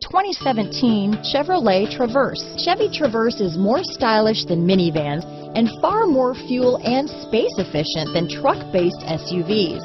the 2017 Chevrolet Traverse. Chevy Traverse is more stylish than minivans and far more fuel and space efficient than truck-based SUVs.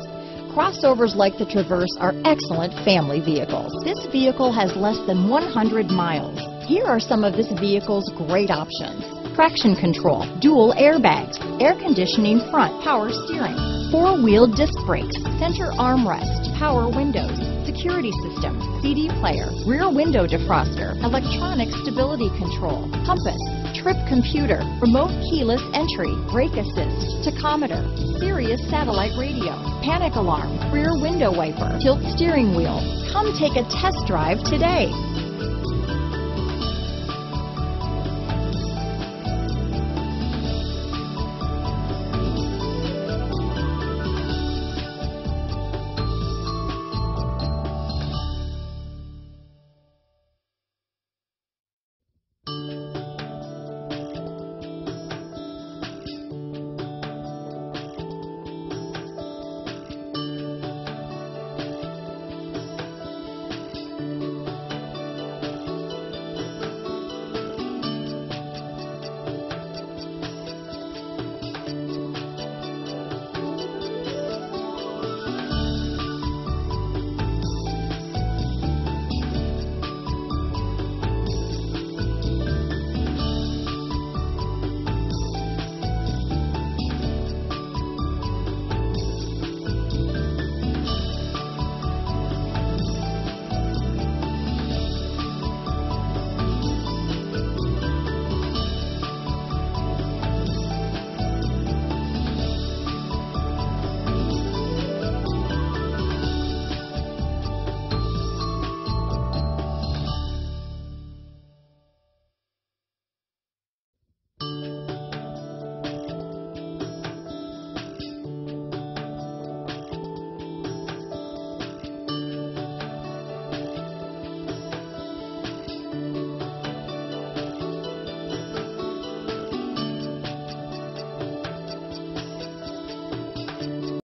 Crossovers like the Traverse are excellent family vehicles. This vehicle has less than 100 miles. Here are some of this vehicle's great options: traction control, dual airbags, air conditioning front, power steering, four-wheel disc brakes, center armrest, power windows, security system, CD player, rear window defroster, electronic stability control, compass, trip computer, remote keyless entry, brake assist, tachometer, Sirius satellite radio, panic alarm, rear window wiper, tilt steering wheel. Come take a test drive today.